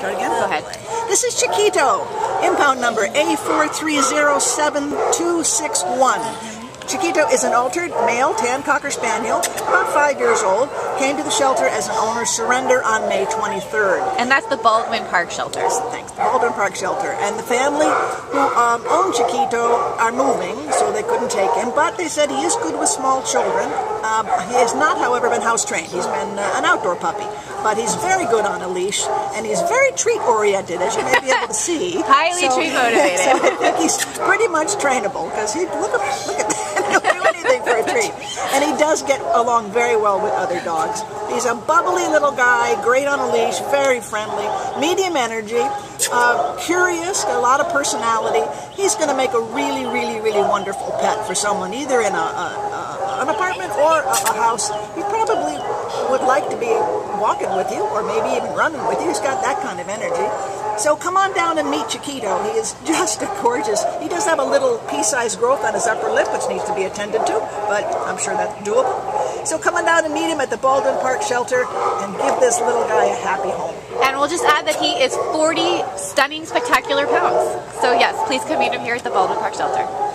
Start again? Go ahead. This is Chiquito, impound number A4307261. Chiquito is an altered male tan Cocker Spaniel, about 5 years old, came to the shelter as an owner's surrender on May 23rd. And that's the Baldwin Park shelter. Thanks, the Baldwin Park shelter. And the family who owned Chiquito are moving, so they couldn't take him, but they said he is good with small children. He has not, however, been house trained. He's been an outdoor puppy, but he's very good on a leash, and he's very treat-oriented, as you may be able to see. Highly treat-motivated. So I think he's pretty much trainable, because he, look at that. He'll do anything for a treat. And he does get along very well with other dogs. He's a bubbly little guy, great on a leash, very friendly, medium energy, curious, got a lot of personality. He's going to make a really, really, really wonderful pet for someone, either in an apartment or a house. He probably would like to be walking with you or maybe even running with you. He's got that kind of energy. So come on down and meet Chiquito. He is just gorgeous. He does have a little pea-sized growth on his upper lip, which needs to be attended to, but I'm sure that's doable. So come on down and meet him at the Baldwin Park shelter and give this little guy a happy home. And we'll just add that he is 40 stunning, spectacular pounds. So yes, please come meet him here at the Baldwin Park shelter.